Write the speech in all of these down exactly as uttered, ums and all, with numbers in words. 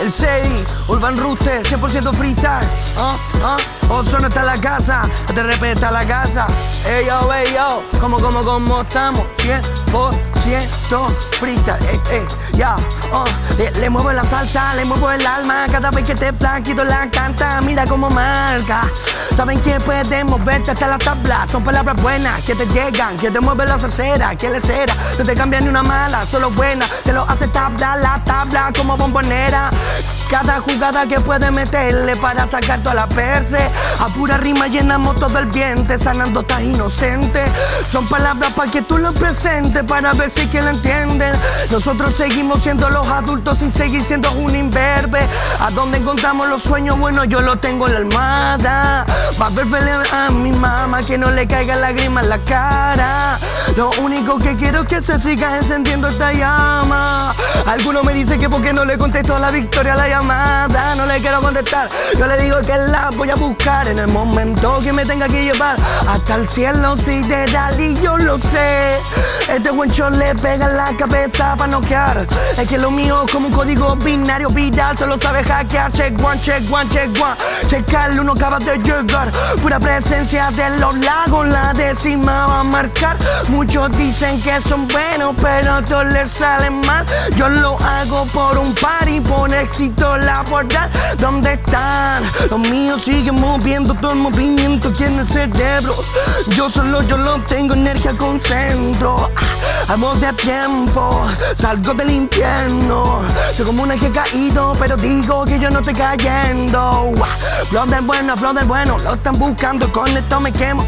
El SEDY, Urban Roosters, cien por ciento freestyle. ¿Ah? ¿Ah? Ozono está en la casa, A T R P está en la casa. Ey yo, ey yo, como, como, como estamos. cien por ciento freestyle, ey, ey, ya. Oh. Le, le muevo la salsa, le muevo el alma. Cada vez que te planquito la canta, mira cómo marca. Saben que puedes moverte hasta la tabla. Son palabras buenas que te llegan, que te mueven las aceras, que les era. No te cambian ni una mala, solo buena. Te lo hace tabla, la tabla como bombonera. Cada jugada que puedes meterle para sacar toda la perse. A pura rima llenamos todo el diente, sanando estás inocente. Son palabras para que tú lo presentes, para ver si es que lo entienden. Nosotros seguimos siendo los adultos sin seguir siendo un imberbe. ¿A dónde encontramos los sueños? Bueno, yo lo tengo en la almohada. Va a verle a mi mamá que no le caiga lágrima en la cara. Lo único que quiero es que se siga encendiendo esta llama. Algunos me dicen que porque no le contesto a la victoria la llamada. No le quiero contestar, yo le digo que la voy a buscar en el momento que me tenga que llevar hasta el cielo sideral. Y yo lo sé, este buen show le pega en la cabeza para noquear. Es que lo mío es como un código binario viral, solo sabe hackear. Shake One, Shake One, Shake One, checar uno acaba de llegar. Pura presencia de los lagos, la décima va a marcar. Muchos dicen que son buenos, pero a todos les salen mal. Yo lo hago por un party, por éxito laboral. ¿Dónde están? Los míos siguen moviendo todo el movimiento que en el cerebro. Yo solo, yo lo tengo, energía concentro. Amo de a tiempo, salgo del infierno. Soy como un eje caído, pero digo que yo no estoy cayendo. Flow del bueno, flow del bueno, lo están buscando, con esto me quemo.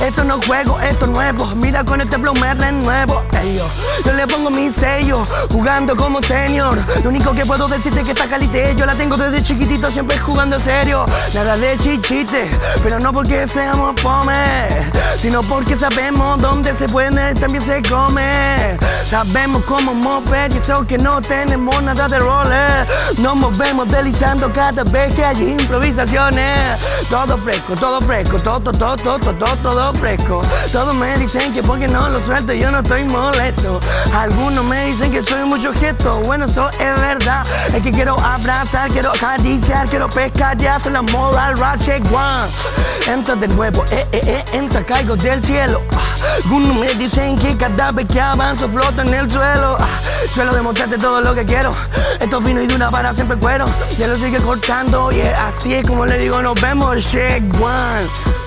Esto no juego, esto nuevo, mira con este flow me renuevo. Ey, yo, yo le pongo mi sello, jugando como senior. Lo único que puedo decirte es que esta calidez yo la tengo desde chiquitito, siempre jugando serio. Nada de chichite, pero no porque seamos fome, sino porque sabemos dónde se puede, también se come. Sabemos cómo mover y eso que no tenemos nada de roller. Nos movemos deslizando cada vez que hay improvisaciones. Todo fresco, todo fresco, todo, todo, todo, todo, todo fresco. Todos me dicen que porque no lo suelto yo no estoy molesto. Algunos me dicen que soy mucho gesto, bueno eso es verdad. Es que quiero abrazar, quiero acariciar, quiero pescar y hacer la moda al rap. Shake One, entra de nuevo, eh, eh, eh, entra, caigo del cielo. Algunos me dicen que cada vez que avanzo floto en el suelo. Suelo demostrarte todo lo que quiero, esto fino y dura para siempre cuero. Ya lo sigue cortando y yeah, así es como le digo nos vemos. Shake One.